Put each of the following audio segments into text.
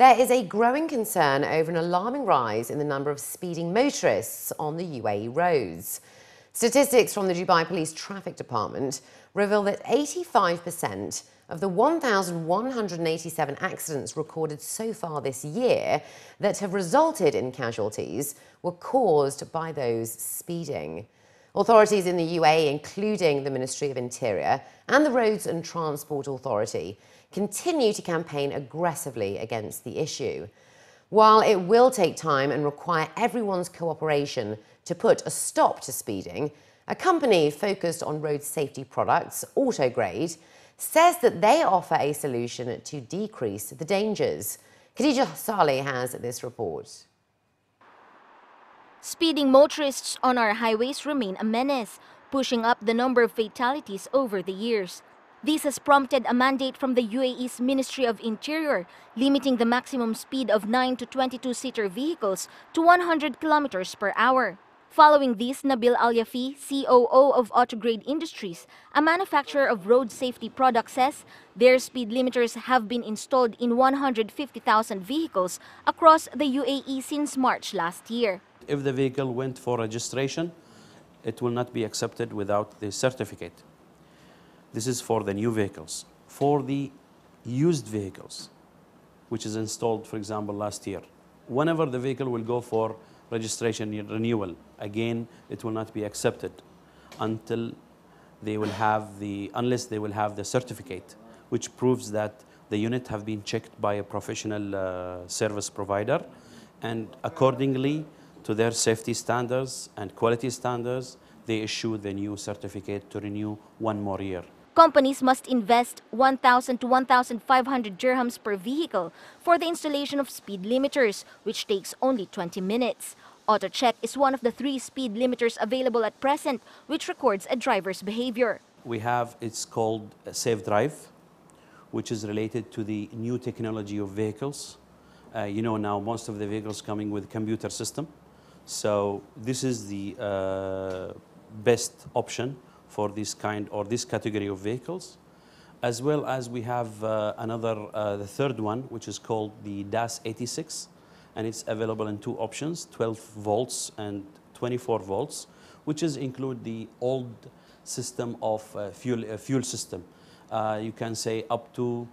There is a growing concern over an alarming rise in the number of speeding motorists on the UAE roads. Statistics from the Dubai Police Traffic Department reveal that 85% of the 1,187 accidents recorded so far this year that have resulted in casualties were caused by those speeding. Authorities in the UAE, including the Ministry of Interior and the Roads and Transport Authority, continue to campaign aggressively against the issue. While it will take time and require everyone's cooperation to put a stop to speeding, a company focused on road safety products, Autograde, says that they offer a solution to decrease the dangers. Khadija Salih has this report. Speeding motorists on our highways remain a menace, pushing up the number of fatalities over the years. This has prompted a mandate from the UAE's Ministry of Interior, limiting the maximum speed of 9 to 22-seater vehicles to 100 kilometers per hour. Following this, Nabil Al-Yafi, COO of Autograde Industries, a manufacturer of road safety products, says their speed limiters have been installed in 150,000 vehicles across the UAE since March last year. If the vehicle went for registration, it will not be accepted without the certificate. This is for the new vehicles. For the used vehicles, which is installed, for example, last year, whenever the vehicle will go for registration renewal, again, it will not be accepted until they will have the certificate, which proves that the unit have been checked by a professional service provider, and accordingly to their safety standards and quality standards, they issue the new certificate to renew one more year. Companies must invest 1,000 to 1,500 dirhams per vehicle for the installation of speed limiters, which takes only 20 minutes. AutoCheck is one of the 3 speed limiters available at present, which records a driver's behavior. We have, it's called Safe Drive, which is related to the new technology of vehicles. You know, now most of the vehicles coming with computer system. So this is the best option for this kind or this category of vehicles, as well as we have the third one, which is called the DAS 86, and it's available in 2 options, 12 volts and 24 volts, which is include the old system of fuel system. You can say up to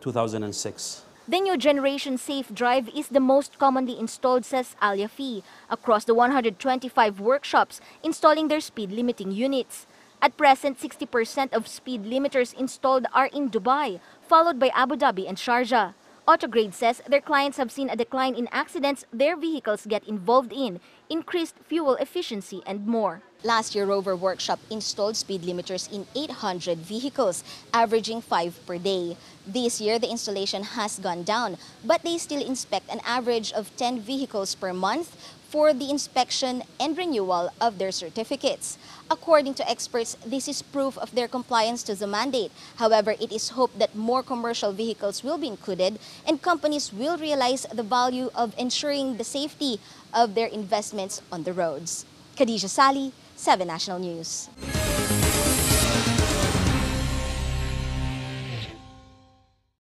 2006. The new generation Safe Drive is the most commonly installed, says Al-Yafi, across the 125 workshops installing their speed-limiting units. At present, 60% of speed limiters installed are in Dubai, followed by Abu Dhabi and Sharjah. Autograde says their clients have seen a decline in accidents their vehicles get involved in, increased fuel efficiency, and more. Last year, Rover Workshop installed speed limiters in 800 vehicles, averaging 5 per day. This year, the installation has gone down, but they still inspect an average of 10 vehicles per month for the inspection and renewal of their certificates. According to experts, this is proof of their compliance to the mandate. However, it is hoped that more commercial vehicles will be included and companies will realize the value of ensuring the safety of their investments on the roads. Khadija Salih, 7 National News.